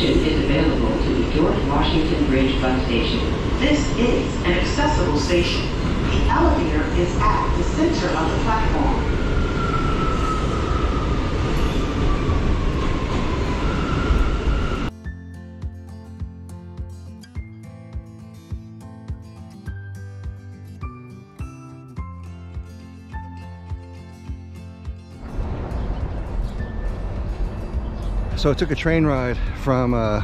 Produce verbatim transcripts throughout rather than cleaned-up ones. section is available to the George Washington Bridge bus station. This is an accessible station. The elevator is at the center of the platform. So I took a train ride from uh,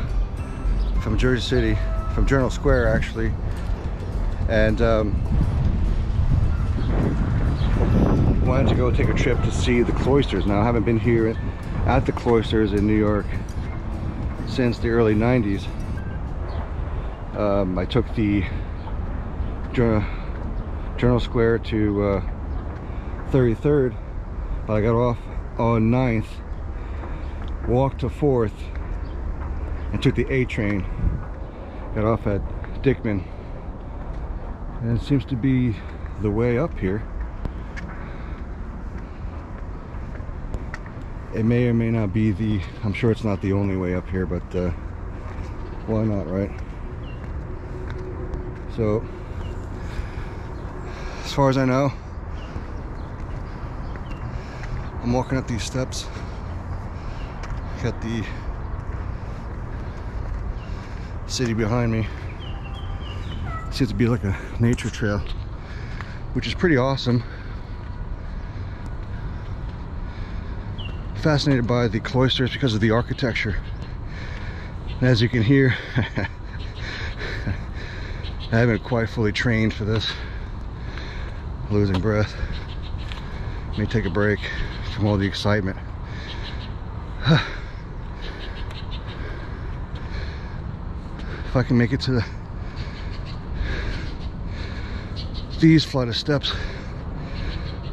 from Jersey City, from Journal Square actually, and um, wanted to go take a trip to see the cloisters. Now I haven't been here at the cloisters in New York since the early nineties. Um, I took the Journal, Journal Square to uh, thirty-third, but I got off on ninth. Walked to fourth and took the A train. Got off at Dyckman, and it seems to be the way up here. It may or may not be the, I'm sure it's not the only way up here, but uh, why not, right? So, as far as I know, I'm walking up these steps. Got the city behind me. It seems to be like a nature trail, which is pretty awesome. Fascinated by the cloisters because of the architecture, and as you can hear, I haven't quite fully trained for this. Losing breath. Let me take a break from all the excitement. If I can make it to the, these flight of steps,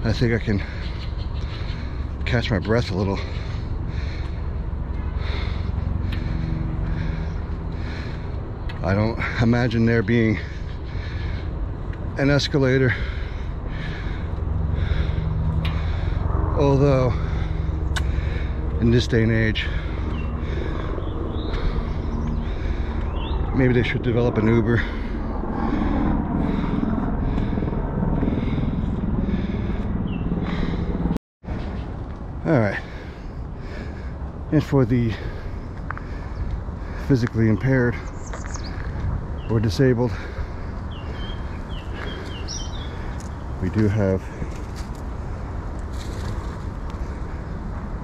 I think I can catch my breath a little. I don't imagine there being an escalator, although in this day and age, maybe they should develop an Uber. All right. And for the physically impaired or disabled, we do have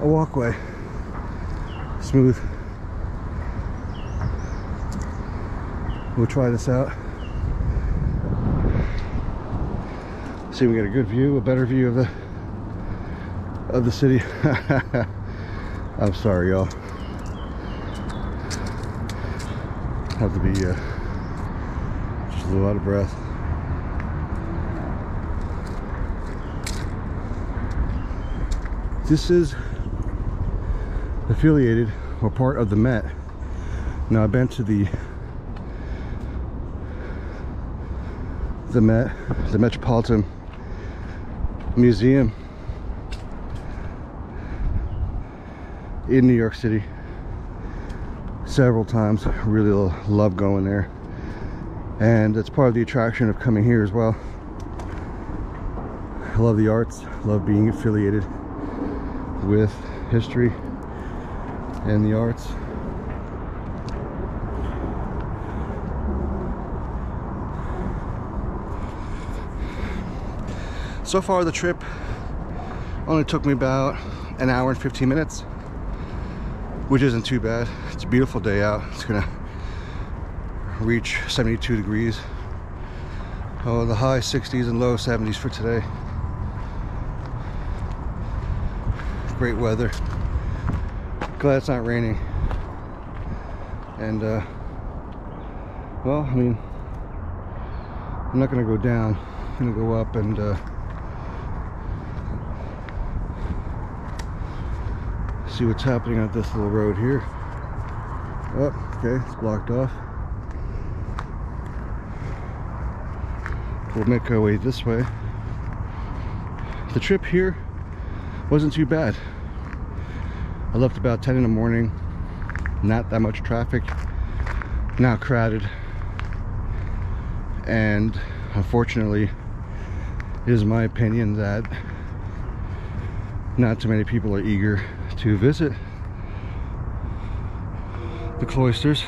a walkway. Smooth. We'll try this out. See if we get a good view, a better view of the of the city. I'm sorry, y'all. Have to be uh, just a little out of breath. This is affiliated or part of the Met. Now I've been to the the Met, the Metropolitan Museum in New York City several times. Really love going there, and that's part of the attraction of coming here as well. I love the arts, love being affiliated with history and the arts. So far the trip only took me about an hour and fifteen minutes, which isn't too bad. It's a beautiful day out. It's gonna reach seventy-two degrees. Oh, the high sixties and low seventies for today. Great weather. Glad it's not raining. And uh, well, I mean, I'm not gonna go down. I'm gonna go up and uh, see what's happening on this little road here. Oh, okay, it's blocked off. We'll make our way this way. The trip here wasn't too bad. I left about ten in the morning. not that much traffic, not crowded, and unfortunately it is my opinion that not too many people are eager to visit the cloisters,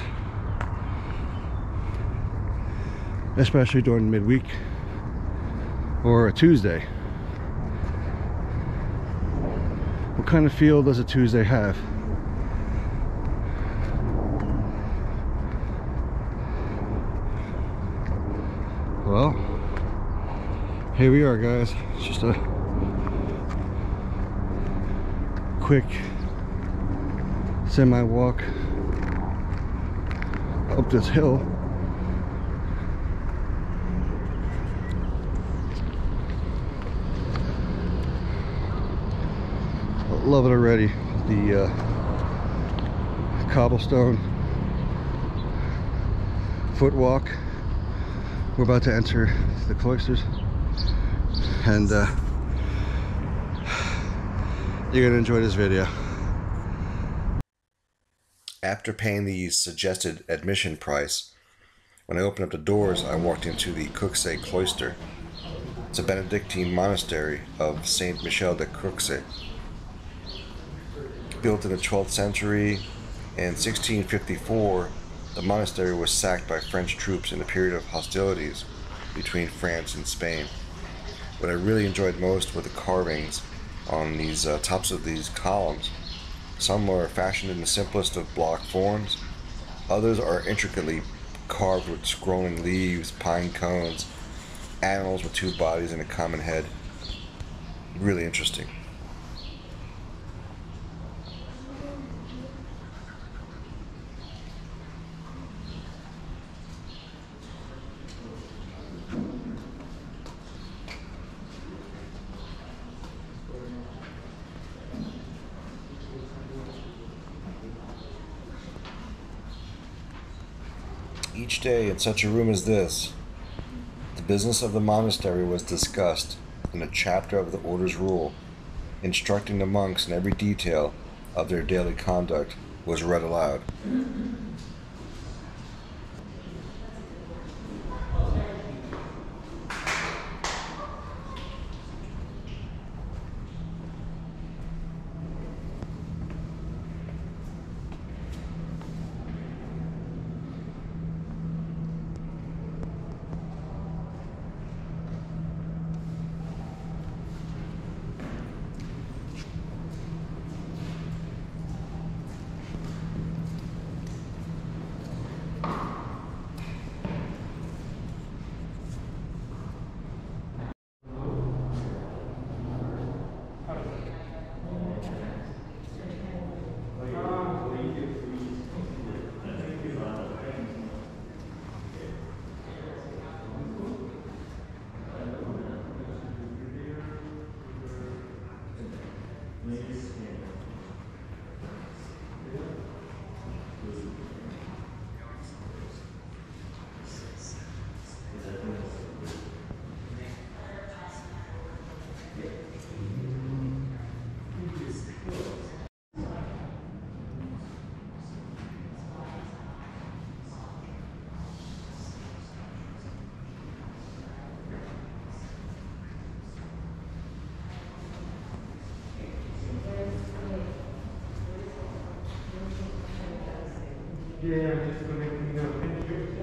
especially during midweek or a Tuesday. What kind of feel does a Tuesday have? Well, here we are, guys. It's just a quick semi walk up this hill. Love it already, the uh, cobblestone footwalk. We're about to enter the cloisters, and uh, you're gonna enjoy this video. After paying the suggested admission price, when I opened up the doors, I walked into the Cuxa cloister. It's a Benedictine monastery of Saint Michel de Cuxa, built in the twelfth century. In sixteen fifty-four, the monastery was sacked by French troops in a period of hostilities between France and Spain. What I really enjoyed most were the carvings on these uh, tops of these columns. Some are fashioned in the simplest of block forms. Others are intricately carved with scrolling leaves, pine cones, animals with two bodies and a common head. Really interesting. Each day in such a room as this, the business of the monastery was discussed in a chapter of the order's rule, instructing the monks in every detail of their daily conduct was read aloud. Yeah, I'm just connecting up. Thank you.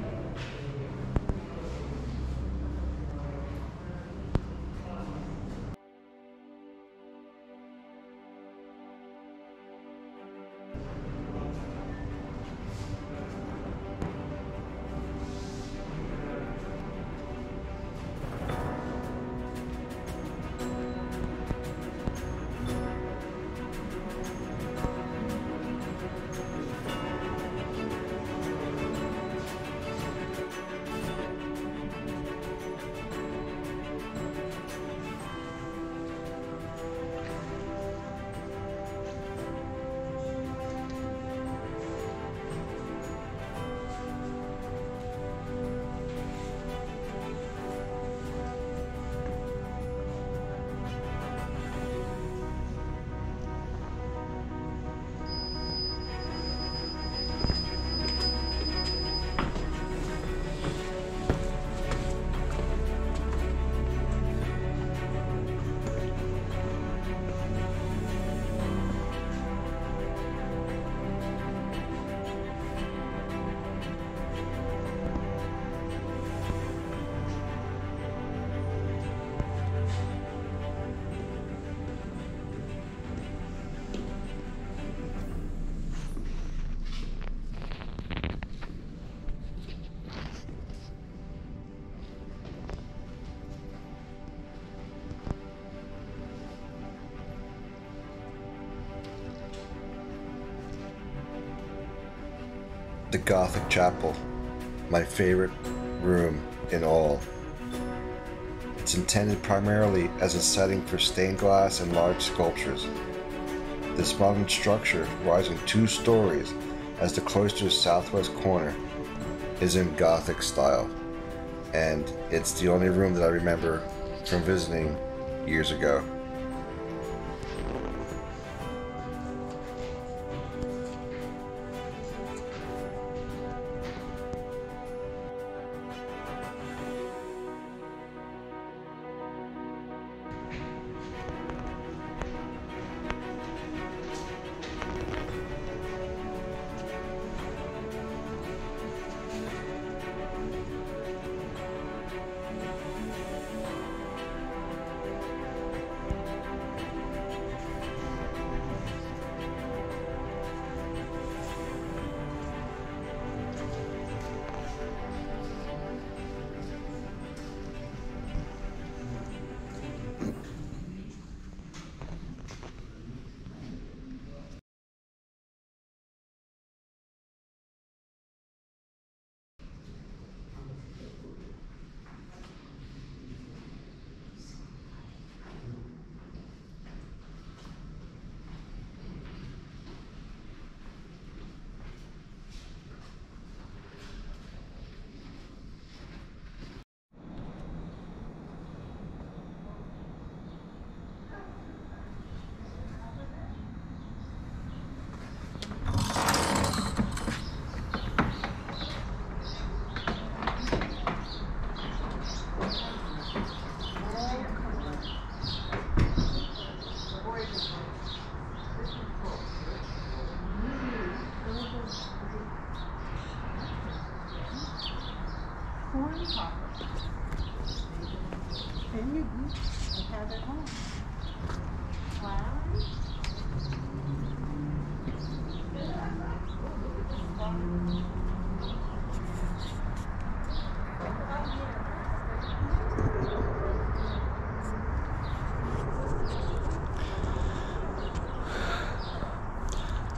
the Gothic Chapel, my favorite room in all. It's intended primarily as a setting for stained glass and large sculptures. This modern structure, rising two stories as the cloister's southwest corner, is in Gothic style, and it's the only room that I remember from visiting years ago.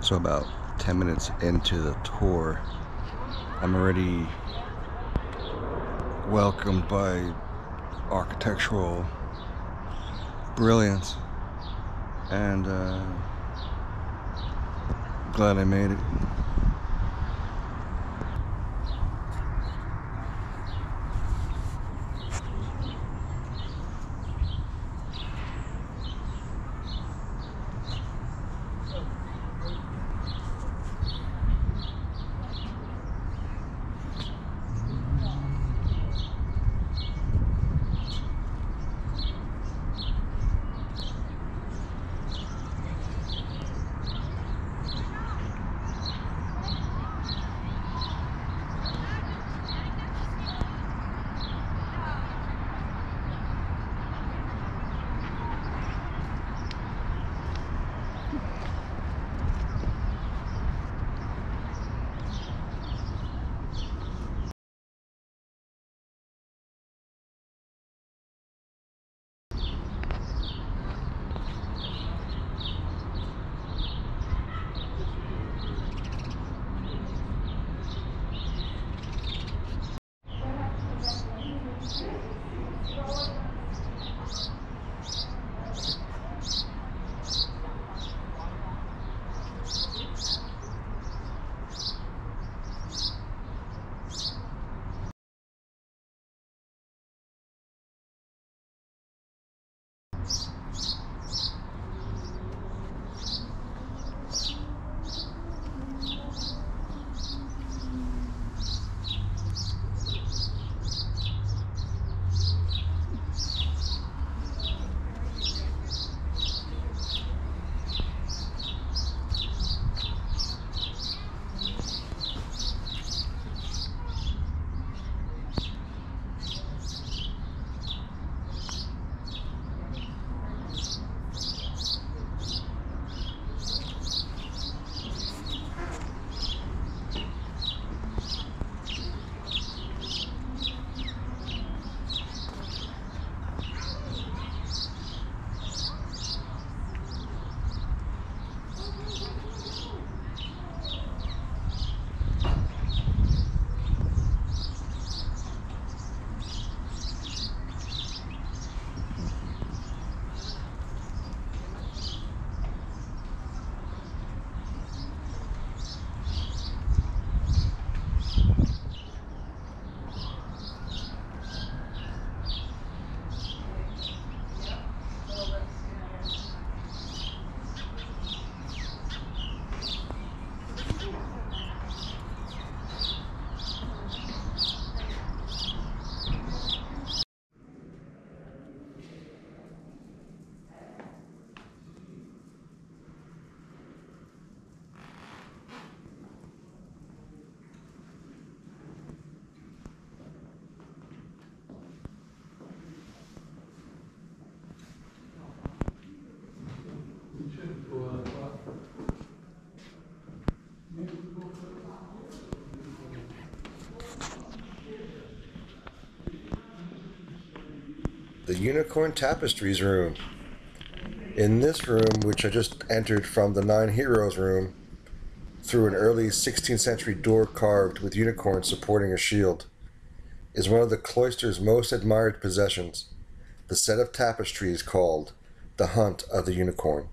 So about ten minutes into the tour, I'm already welcomed by architectural brilliance, and uh, glad I made it. the Unicorn Tapestries room. In this room, which I just entered from the Nine Heroes room, through an early sixteenth century door carved with unicorns supporting a shield, is one of the cloister's most admired possessions, the set of tapestries called The Hunt of the Unicorn.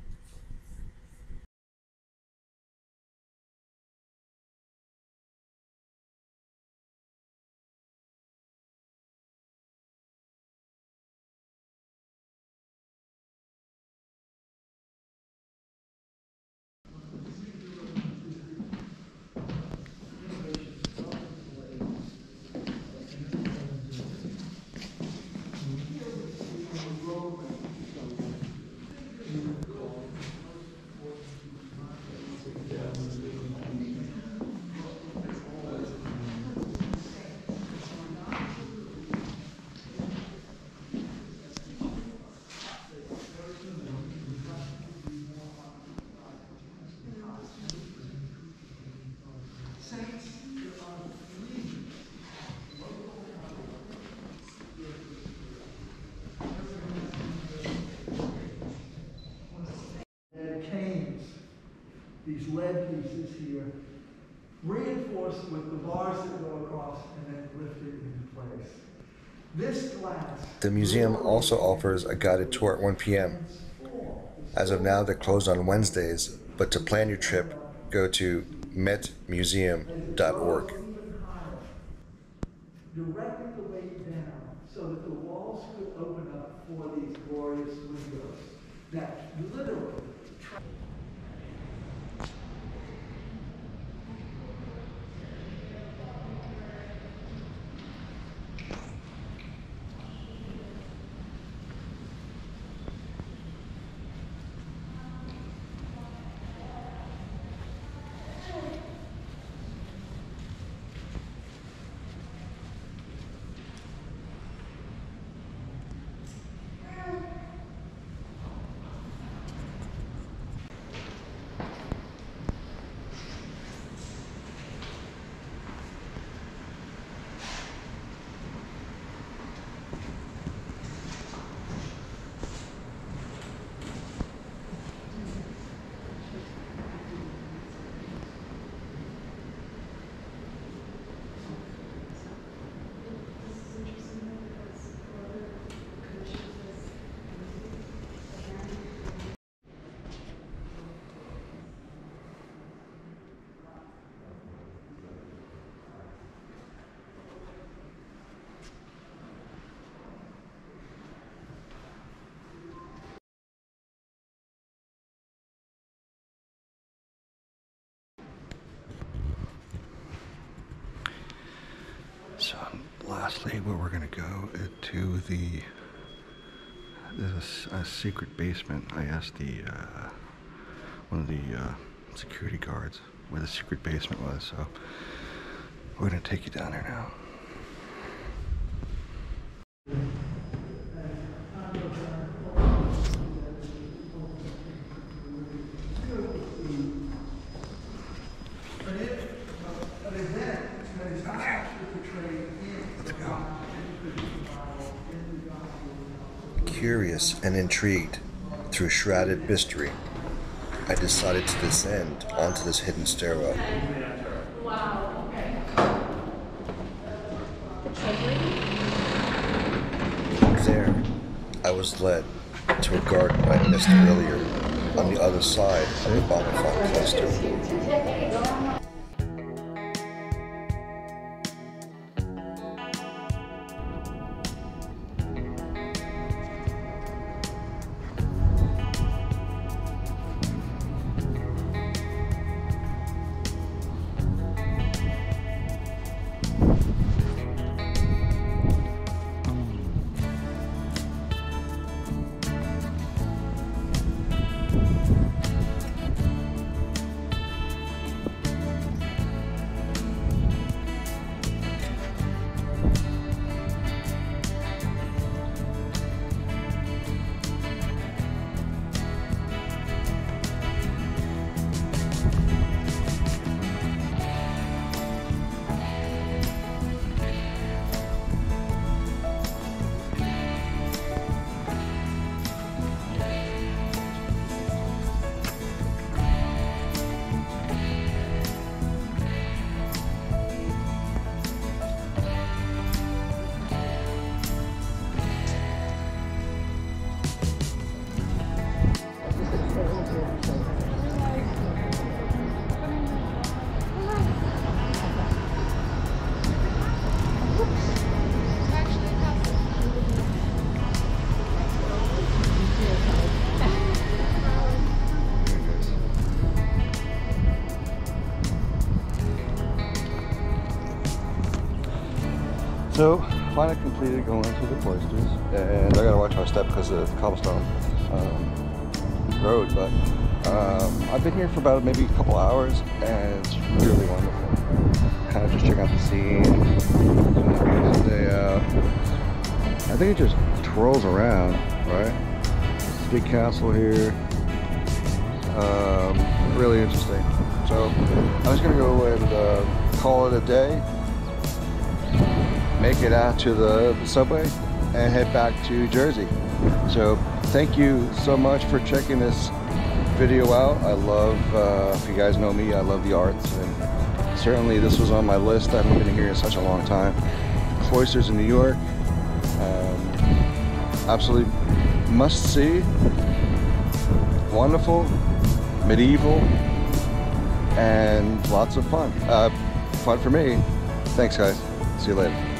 These lead pieces here, reinforced with the bars that go across and then lifted into place. This glass. The museum also offers a guided tour at one p m As of now, they're closed on Wednesdays, but to plan your trip, go to met museum dot org. Directly the way down so that the walls would open up for these glorious windows that literally. Lastly, where we're going to go to the, there's a, a secret basement. I asked the, uh, one of the uh, security guards where the secret basement was, so we're going to take you down there now. Curious and intrigued through shrouded mystery, I decided to descend onto this hidden stairwell. Wow, okay. There, I was led to a garden I missed earlier on the other side of the Bonnefont Cloister. So, finally completed going into the cloisters, and I gotta watch my step because of the cobblestone um, road, but um, I've been here for about maybe a couple hours, and it's really wonderful. Kind of just check out the scene, the day out. I think it just twirls around, right? It's a big castle here. Um, really interesting. So I'm just gonna go and uh, call it a day, make it out to the subway, and head back to Jersey. So thank you so much for checking this video out. I love, uh, if you guys know me, I love the arts, and certainly this was on my list. I haven't been here in such a long time. Cloisters in New York, um, absolutely must see. Wonderful, medieval, and lots of fun. Uh, fun for me. Thanks, guys. See you later.